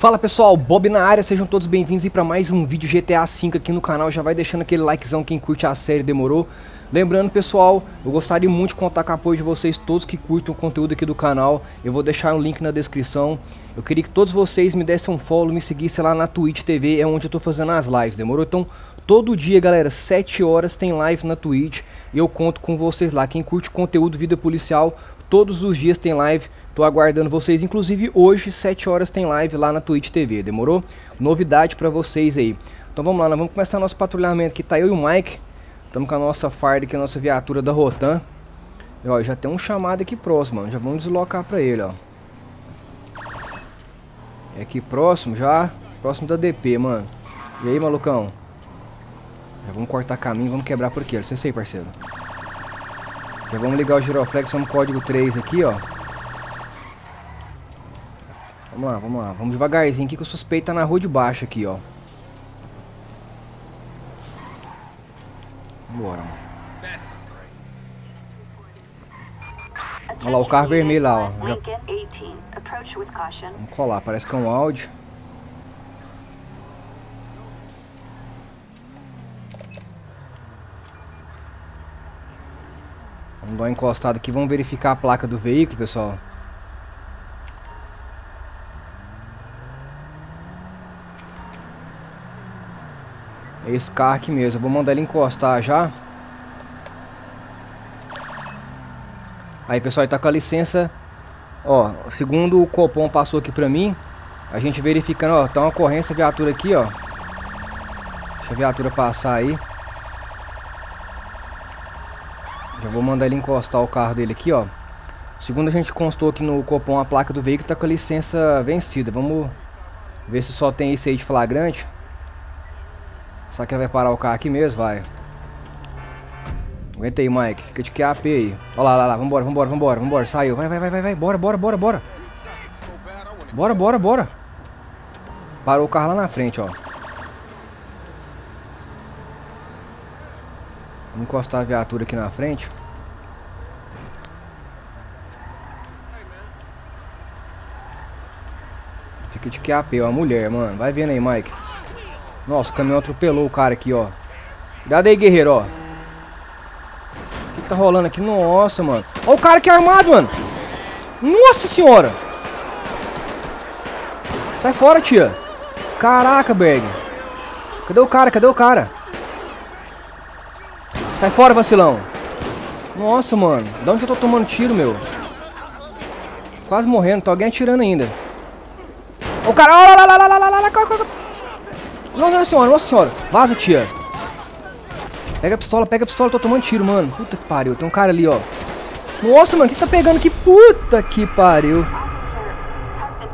Fala pessoal, Bob na área, sejam todos bem-vindos aí para mais um vídeo GTA V aqui no canal. Já vai deixando aquele likezão quem curte a série, demorou? Lembrando pessoal, eu gostaria muito de contar com o apoio de vocês todos que curtem o conteúdo aqui do canal. Eu vou deixar um link na descrição. Eu queria que todos vocês me dessem um follow, me seguissem lá na Twitch TV, é onde eu tô fazendo as lives, demorou? Então, todo dia galera, 7 horas tem live na Twitch e eu conto com vocês lá. Quem curte conteúdo, vida policial, todos os dias tem live. Tô aguardando vocês, inclusive hoje, 7 horas tem live lá na Twitch TV, demorou? Novidade pra vocês aí. Então vamos lá, nós vamos começar nosso patrulhamento aqui, tá eu e o Mike. Estamos com a nossa farda aqui, a nossa viatura da Rotan. E, ó, já tem um chamado aqui próximo, mano. Já vamos deslocar pra ele, ó. É aqui próximo já, próximo da DP, mano. E aí, malucão? Já vamos cortar caminho, vamos quebrar por aqui, ó. Licença aí, parceiro. Já vamos ligar o Giroflex, vamos código 3 aqui, ó. Vamos lá, vamos lá. Vamos devagarzinho aqui que o suspeito tá na rua de baixo aqui, ó. Bora. Olha lá o carro vermelho lá, ó. Já... Vamos colar, parece que é um Audi. Vamos dar uma encostada aqui, vamos verificar a placa do veículo, pessoal. Esse carro aqui mesmo, eu vou mandar ele encostar já. Aí pessoal, ele tá com a licença. Ó, segundo o Copom passou aqui pra mim, a gente verificando, ó, tá uma ocorrência, viatura aqui, ó. Deixa a viatura passar aí. Já vou mandar ele encostar o carro dele aqui, ó. Segundo a gente constou aqui no Copom, a placa do veículo tá com a licença vencida. Vamos ver se só tem isso aí de flagrante. Será que vai parar o carro aqui mesmo? Vai. Aguenta aí, Mike. Fica de QAP aí. Olha lá, lá, lá. Vambora, vambora, vambora, vambora. Saiu. Vai, vai, vai, vai, vai. Bora, bora, bora, bora. Bora, bora, bora. Parou o carro lá na frente, ó. Vamos encostar a viatura aqui na frente. Fica de QAP, ó. A mulher, mano. Vai vendo aí, Mike. Nossa, o caminhão atropelou o cara aqui, ó. Cuidado aí, guerreiro, ó. O que tá rolando aqui? Nossa, mano. Ó o cara aqui armado, mano. Nossa senhora. Sai fora, tia. Caraca, Berg. Cadê o cara? Cadê o cara? Sai fora, vacilão. Nossa, mano. Da onde eu tô tomando tiro, meu? Quase morrendo. Tá alguém atirando ainda. Ó o cara. Ó, lá, lá, lá, lá, lá, lá, lá. Nossa senhora, nossa senhora. Vaza, tia. Pega a pistola, tô tomando tiro, mano. Puta que pariu, tem um cara ali, ó. Nossa, mano, o que tá pegando aqui? Puta que pariu.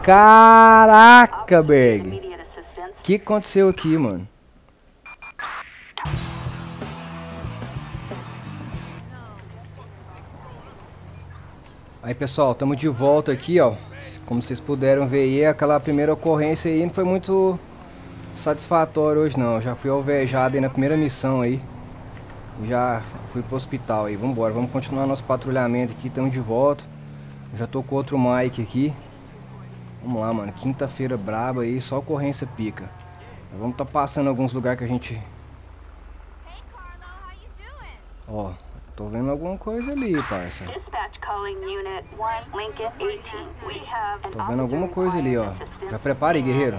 Caraca, Berg. O que aconteceu aqui, mano? Aí, pessoal, tamo de volta aqui, ó. Como vocês puderam ver aí, aquela primeira ocorrência aí não foi muito... satisfatório hoje não, já fui alvejado aí na primeira missão aí. Já fui pro hospital aí, vambora, vamos continuar nosso patrulhamento aqui, estamos de volta. Já tô com outro Mike aqui. Vamos lá, mano, quinta-feira braba aí, só ocorrência pica. Vamos tá passando alguns lugares que a gente... Ó, tô vendo alguma coisa ali, parça. Tô vendo alguma coisa ali, ó. Já prepara aí, guerreiro.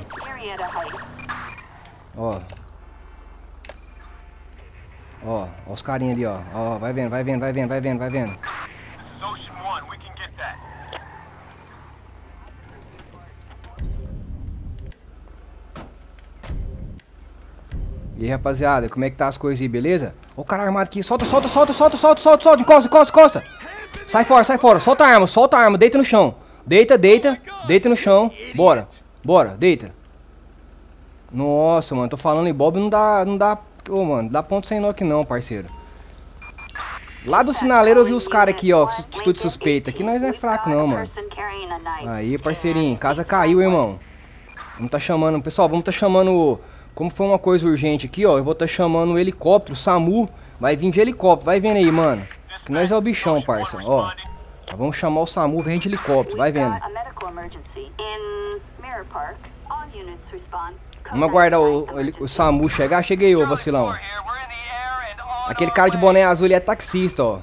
Ó. Ó, ó os carinha ali, ó. Ó, vai vendo, vai vendo, vai vendo, vai vendo, vai vendo. E aí, rapaziada, como é que tá as coisas aí, beleza? Ó o cara armado aqui, solta, solta, solta, solta, solta, solta, solta, encosta, encosta, encosta. Sai fora, solta a arma, deita no chão. Deita, deita, deita no chão. Bora, bora, deita. Nossa, mano, tô falando em Bob, não dá, ô, mano, dá ponto sem nó aqui não, parceiro. Lá do sinaleiro eu vi os caras aqui, ó, atitude suspeita. Aqui nós não é fraco não, mano. Aí, parceirinho, casa caiu, hein, irmão. Vamos tá chamando, pessoal, vamos tá chamando, como foi uma coisa urgente aqui, ó, eu vou tá chamando o helicóptero, o SAMU, vai vir de helicóptero, vai vendo aí, mano. Que nós é o bichão, parça, ó. Vamos chamar o SAMU, vem de helicóptero, vai vendo. Vamos aguardar o SAMU chegar. Cheguei, ô vacilão. Aquele cara de boné azul, ele é taxista, ó.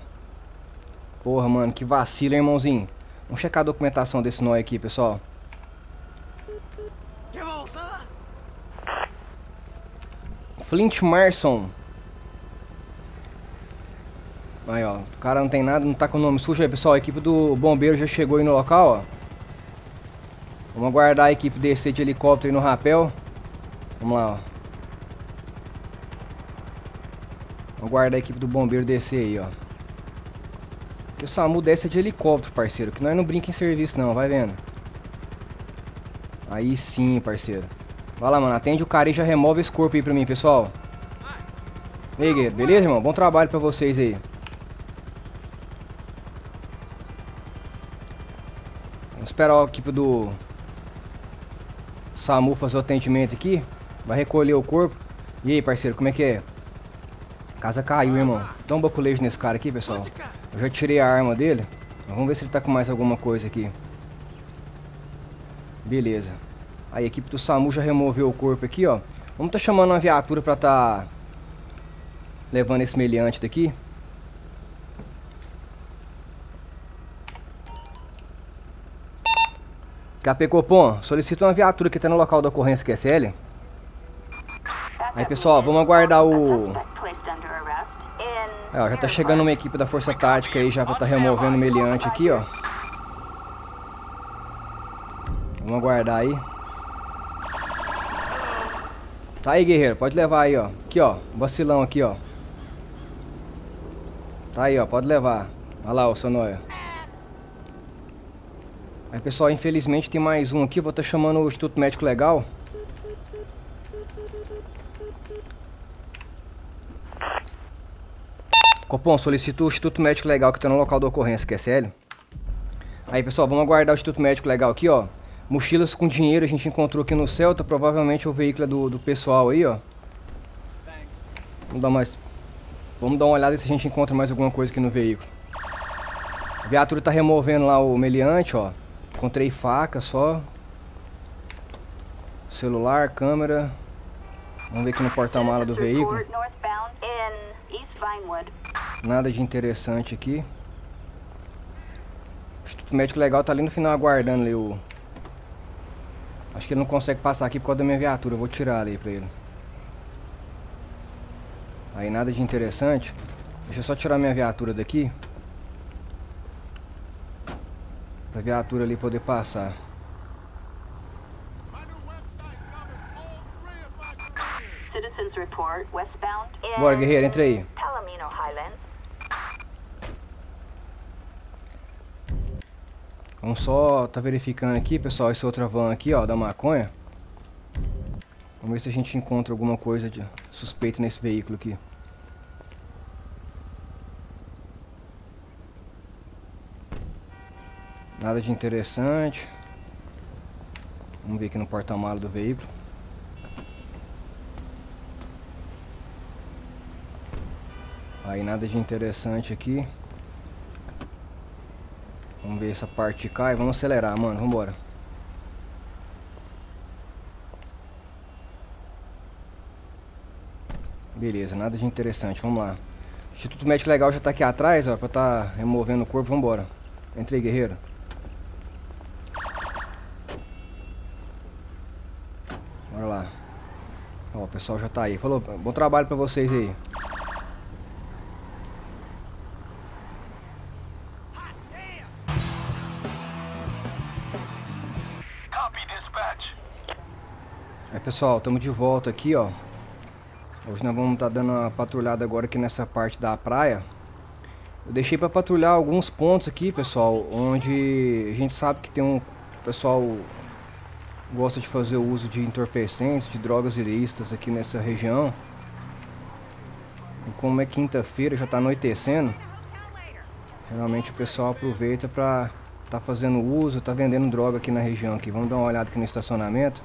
Porra, mano, que vacilo, hein, irmãozinho. Vamos checar a documentação desse nó aqui, pessoal. Flint Marson. Aí, ó, o cara não tem nada, não tá com o nome sujo aí, pessoal. A equipe do bombeiro já chegou aí no local, ó. Vamos aguardar a equipe descer de helicóptero aí no rapel. Vamos lá, ó. Vamos aguardar a equipe do bombeiro descer aí, ó. Que o SAMU desce de helicóptero, parceiro. Que nós não brinca em serviço, não, vai vendo. Aí sim, parceiro. Vai lá, mano, atende o cara e já remove esse corpo aí pra mim, pessoal. E aí, Guedes, beleza, irmão? Bom trabalho pra vocês aí. Vamos esperar a equipe do SAMU fazer o atendimento aqui. Vai recolher o corpo. E aí, parceiro, como é que é? A casa caiu, irmão. Dá um baculejo nesse cara aqui, pessoal. Eu já tirei a arma dele. Vamos ver se ele tá com mais alguma coisa aqui. Beleza. Aí, a equipe do SAMU já removeu o corpo aqui, ó. Vamos tá chamando uma viatura pra tá levando esse meliante daqui. QAP Copom, solicita uma viatura que tá no local da ocorrência QSL. Aí, pessoal, vamos aguardar o... É, ó, já tá chegando uma equipe da Força Tática aí, já pra tá removendo o meliante aqui, ó. Vamos aguardar aí. Tá aí, guerreiro, pode levar aí, ó. Aqui, ó, vacilão aqui, ó. Tá aí, ó, pode levar. Olha lá, ô Sonoia. Aí, pessoal, infelizmente tem mais um aqui. Vou estar chamando o Instituto Médico Legal. Copom, solicito o Instituto Médico Legal que tá no local da ocorrência, que é sério. Aí, pessoal, vamos aguardar o Instituto Médico Legal aqui, ó. Mochilas com dinheiro a gente encontrou aqui no Celta. Provavelmente o veículo é do pessoal aí, ó. Vamos dar mais... Vamos dar uma olhada se a gente encontra mais alguma coisa aqui no veículo. A viatura tá removendo lá o meliante, ó. Encontrei faca só. Celular, câmera. Vamos ver aqui no porta-mala do veículo. Nada de interessante aqui. O Instituto Médico Legal tá ali no final aguardando ali o... Acho que ele não consegue passar aqui por causa da minha viatura. Eu vou tirar ali pra ele. Aí, nada de interessante. Deixa eu só tirar minha viatura daqui. Pra viatura ali poder passar. Bora, guerreiro, entra aí. Vamos só tá verificando aqui, pessoal, essa outra van aqui, ó, da maconha. Vamos ver se a gente encontra alguma coisa de suspeito nesse veículo aqui. Nada de interessante. Vamos ver aqui no porta-malas do veículo. Aí, nada de interessante aqui. Vamos ver essa parte de cá e vamos acelerar, mano, vambora. Beleza, nada de interessante, vamos lá. O Instituto Médico Legal já tá aqui atrás, ó, pra tá removendo o corpo, vambora. Entrei, guerreiro. Bora lá. Ó, o pessoal já tá aí. Falou, bom trabalho pra vocês aí. Aí, pessoal, estamos de volta aqui, ó. Hoje nós vamos estar dando uma patrulhada agora aqui nessa parte da praia. Eu deixei para patrulhar alguns pontos aqui, pessoal, onde a gente sabe que tem um... O pessoal gosta de fazer o uso de entorpecentes, de drogas ilícitas aqui nessa região. E como é quinta-feira, já está anoitecendo, geralmente o pessoal aproveita para estar fazendo uso, tá vendendo droga aqui na região. Aqui. Vamos dar uma olhada aqui no estacionamento.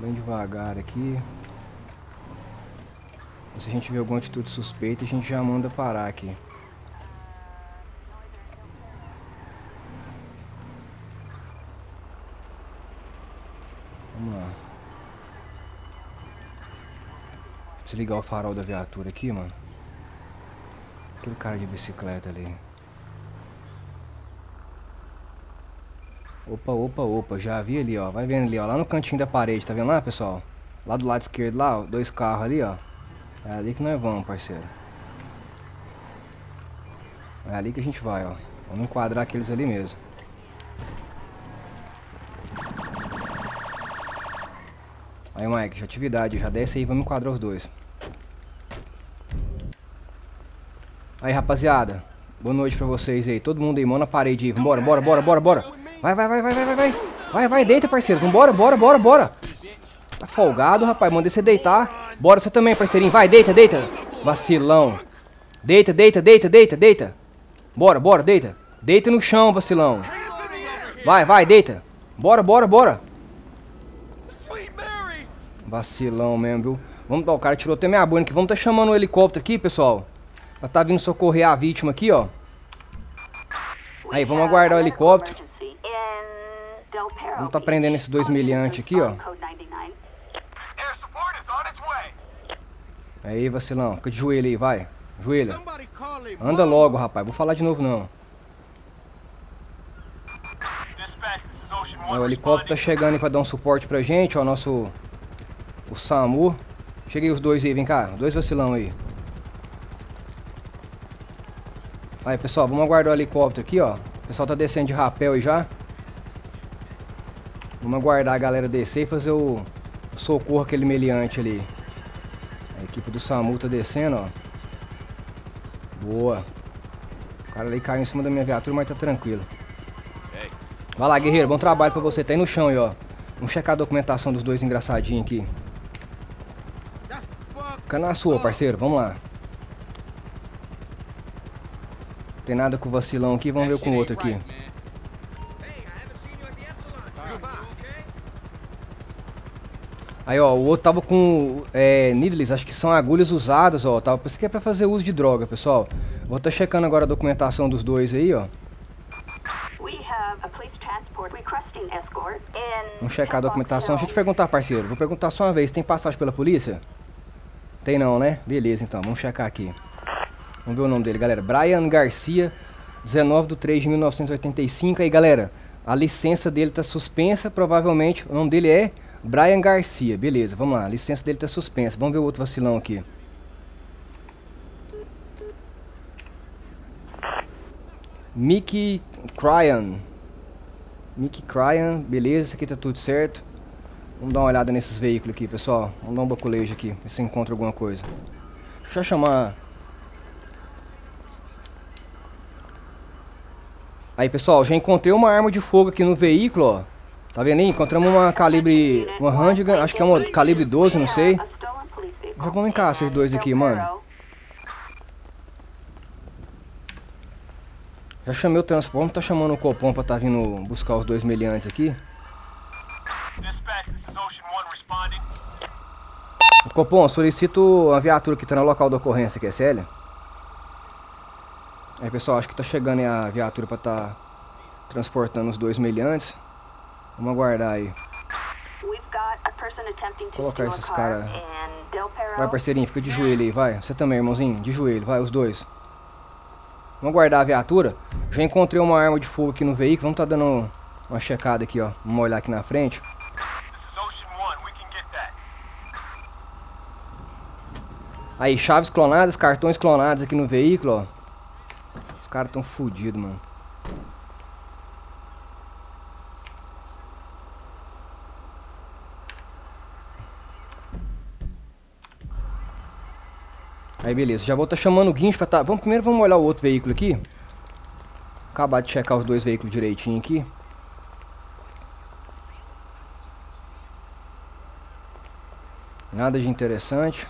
Bem devagar aqui. Se a gente vê alguma atitude suspeita, a gente já manda parar aqui. desligar o farol da viatura aqui, mano. Aquele cara de bicicleta ali. Opa, opa, opa. Já vi ali, ó. Vai vendo ali, ó. Lá no cantinho da parede, tá vendo lá, pessoal? Lá do lado esquerdo, lá, ó, dois carros ali, ó. É ali que nós vamos, parceiro. É ali que a gente vai, ó. Vamos enquadrar aqueles ali mesmo. Aí, Mike, já atividade, já desce aí, vamos enquadrar os dois. Aí, rapaziada, boa noite pra vocês aí. Todo mundo aí, mão na parede aí. Vambora, bora, bora, bora, bora. Vai, vai, vai, vai, vai, vai, vai. Vai, vai, deita, parceiro. Vambora, bora, bora, bora. Tá folgado, rapaz. Mandei você deitar. Bora você também, parceirinho. Vai, deita, deita. Vacilão. Deita, deita, deita, deita, deita. Bora, bora, deita. Deita no chão, vacilão. Vai, vai, deita. Bora, bora, bora. Vacilão mesmo, viu? Vamos, ó, o cara tirou até minha bunda aqui. Vamos tá chamando o helicóptero aqui, pessoal. Ela tá vindo socorrer a vítima aqui, ó. Aí, vamos aguardar o helicóptero. Vamos tá prendendo esses dois meliantes aqui, ó. Aí, vacilão. Fica de joelho aí, vai. Joelha. Anda logo, rapaz. Vou falar de novo, não. Aí, o helicóptero tá chegando aí pra dar um suporte pra gente, ó. Nosso... O SAMU. Cheguei os dois aí, vem cá. Dois vacilão aí. Aí, pessoal, vamos aguardar o helicóptero aqui, ó. O pessoal tá descendo de rapel aí já. Vamos aguardar a galera descer e fazer o socorro aquele meliante ali. A equipe do SAMU tá descendo, ó. Boa. O cara ali caiu em cima da minha viatura, mas tá tranquilo. Vai lá, guerreiro. Bom trabalho pra você. Tá aí no chão aí, ó. Vamos checar a documentação dos dois engraçadinhos aqui. Fica na sua, parceiro, vamos lá. Não tem nada com o vacilão aqui, vamos ver com o outro aqui. Aí, ó, o outro tava com needles, acho que são agulhas usadas, ó. Tava, isso aqui é pra fazer uso de droga, pessoal. Vou estar checando agora a documentação dos dois aí, ó. Vamos checar a documentação. Deixa eu te perguntar, parceiro. Vou perguntar só uma vez, tem passagem pela polícia? Tem não, né? Beleza, então. Vamos checar aqui. Vamos ver o nome dele, galera. Bryan Garcia, 19/3/1985. Aí, galera, a licença dele tá suspensa, provavelmente. O nome dele é Bryan Garcia. Beleza, vamos lá. A licença dele tá suspensa. Vamos ver o outro vacilão aqui. Mickey Cryan. Mickey Cryan, beleza, isso aqui tá tudo certo. Vamos dar uma olhada nesses veículos aqui, pessoal. Vamos dar um baculejo aqui, ver se encontra alguma coisa. Deixa eu chamar. Aí, pessoal, já encontrei uma arma de fogo aqui no veículo, ó. Tá vendo aí? Encontramos uma calibre... Uma handgun, acho que é uma calibre 12, não sei. Já vamos em casa, esses dois aqui, mano. Já chamei o transporte, tá chamando o Copom pra tá vindo buscar os dois meliantes aqui. Copom, solicito a viatura que tá no local da ocorrência, que é sério. Aí, pessoal, acho que tá chegando aí a viatura pra tá transportando os dois meliantes. Vamos aguardar aí. Vou colocar esses caras. Vai, parceirinho, fica de joelho aí, vai. Você também, irmãozinho, de joelho, vai, os dois. Vamos guardar a viatura. Já encontrei uma arma de fogo aqui no veículo. Vamos tá dando uma checada aqui, ó. Vamos olhar aqui na frente. Aí, chaves clonadas, cartões clonados aqui no veículo, ó. Os caras tão fodidos, mano. Aí, beleza, já vou estar chamando o guincho pra tá... Primeiro vamos olhar o outro veículo aqui. Acabar de checar os dois veículos direitinho aqui. Nada de interessante.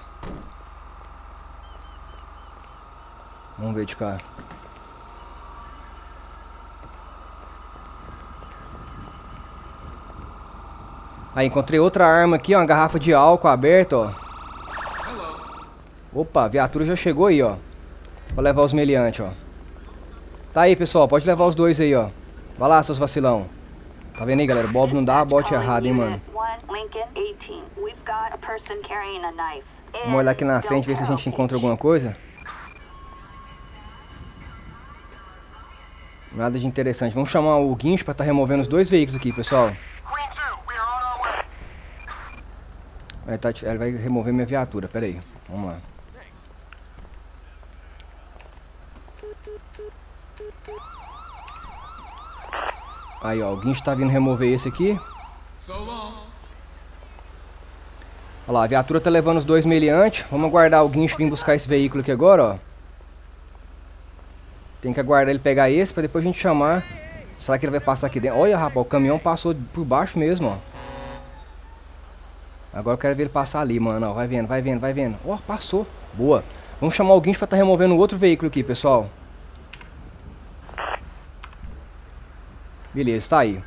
Vamos ver de cá. Aí, encontrei outra arma aqui, ó, uma garrafa de álcool aberta, ó. Opa, a viatura já chegou aí, ó. Vou levar os meliantes, ó. Tá aí, pessoal, pode levar os dois aí, ó. Vai lá, seus vacilão. Tá vendo aí, galera? Bob não dá bote errado, hein, mano. Vamos olhar aqui na frente, ver se a gente encontra alguma coisa. Nada de interessante. Vamos chamar o guincho para estar removendo os dois veículos aqui, pessoal. Ela vai remover minha viatura, pera aí. Vamos lá. Aí, ó, o guincho tá vindo remover esse aqui. Olha lá, a viatura tá levando os dois meliantes. Vamos aguardar o guincho vir buscar esse veículo aqui agora, ó. Tem que aguardar ele pegar esse pra depois a gente chamar. Será que ele vai passar aqui dentro? Olha, rapaz, o caminhão passou por baixo mesmo, ó. Agora eu quero ver ele passar ali, mano, ó. Vai vendo, vai vendo, vai vendo. Ó, passou. Boa. Vamos chamar o guincho pra tá removendo o outro veículo aqui, pessoal. Beleza, tá aí.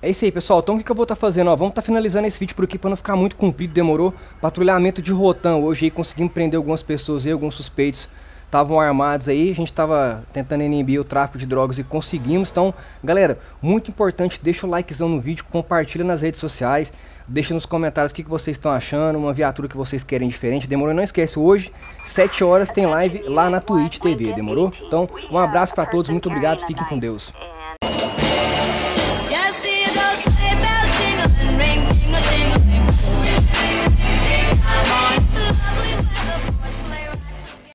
É isso aí, pessoal. Então o que eu vou estar fazendo? Ó, vamos estar finalizando esse vídeo por aqui para não ficar muito comprido, demorou. Patrulhamento de Rotan. Hoje aí conseguimos prender algumas pessoas aí, alguns suspeitos. Estavam armados aí, a gente estava tentando inibir o tráfico de drogas e conseguimos. Então, galera, muito importante, deixa o likezão no vídeo, compartilha nas redes sociais, deixa nos comentários o que vocês estão achando, uma viatura que vocês querem diferente, demorou? Não esquece, hoje, 7 horas tem live lá na Twitch TV, demorou? Então, um abraço para todos, muito obrigado, fiquem com Deus.